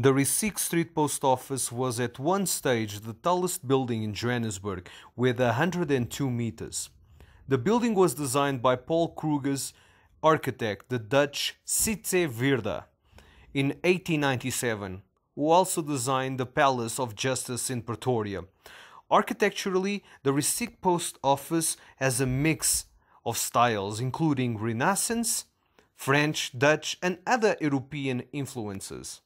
The Rissik Street Post Office was at one stage the tallest building in Johannesburg, with 102 meters. The building was designed by Paul Kruger's architect, the Dutch Sytze Wierda, in 1897, who also designed the Palace of Justice in Pretoria. Architecturally, the Rissik Post Office has a mix of styles, including Renaissance, French, Dutch, and other European influences.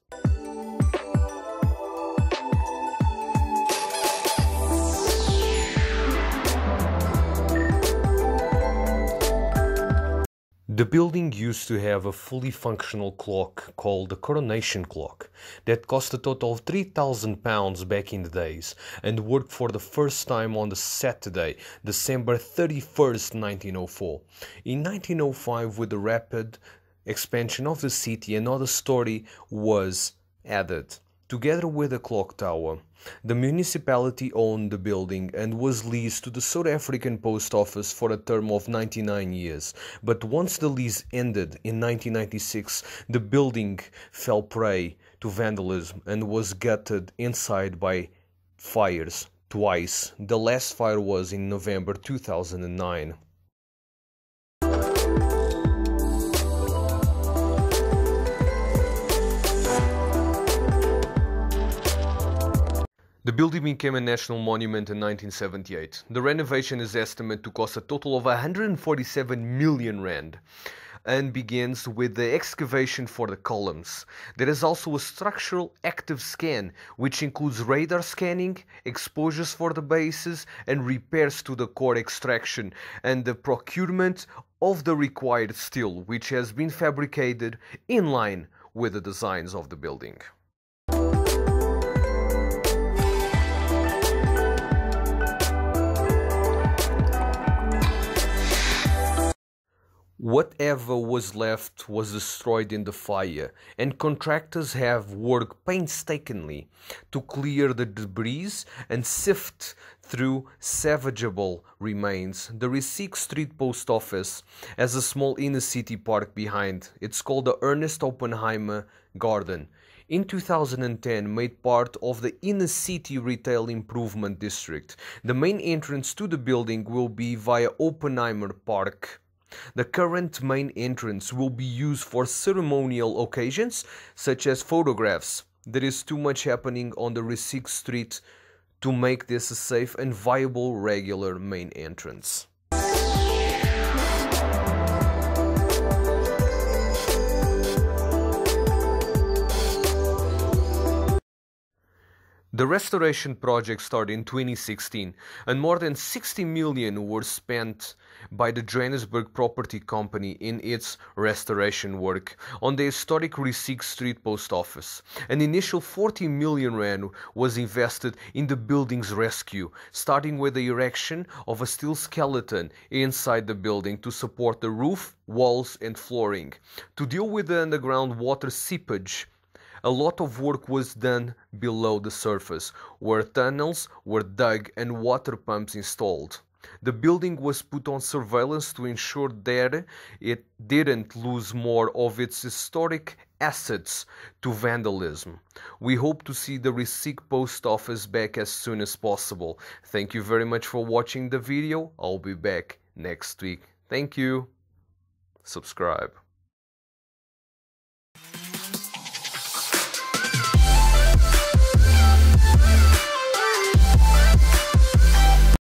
The building used to have a fully functional clock called the Coronation Clock that cost a total of £3,000 back in the days and worked for the first time on the Saturday, December 31st, 1904. In 1905, with the rapid expansion of the city, another story was added. Together with a clock tower, the municipality owned the building and was leased to the South African Post Office for a term of 99 years. But once the lease ended in 1996, the building fell prey to vandalism and was gutted inside by fires twice. The last fire was in November 2009. The building became a national monument in 1978. The renovation is estimated to cost a total of 147 million rand and begins with the excavation for the columns. There is also a structural active scan, which includes radar scanning, exposures for the bases, and repairs to the core extraction, and the procurement of the required steel, which has been fabricated in line with the designs of the building. Whatever was left was destroyed in the fire, and contractors have worked painstakingly to clear the debris and sift through salvageable remains. The Rissik Street Post Office has a small inner city park behind. It's called the Ernest Oppenheimer Garden. In 2010, made part of the Inner City Retail Improvement District. The main entrance to the building will be via Oppenheimer Park. The current main entrance will be used for ceremonial occasions, such as photographs. There is too much happening on the Rissik Street to make this a safe and viable regular main entrance. The restoration project started in 2016, and more than 60 million were spent by the Johannesburg Property Company in its restoration work on the historic Rissik Street Post Office. An initial 40 million rand was invested in the building's rescue, starting with the erection of a steel skeleton inside the building to support the roof, walls, and flooring. To deal with the underground water seepage, a lot of work was done below the surface, where tunnels were dug and water pumps installed. The building was put on surveillance to ensure that it didn't lose more of its historic assets to vandalism. We hope to see the Rissik Post Office back as soon as possible. Thank you very much for watching the video. I'll be back next week. Thank you. Subscribe.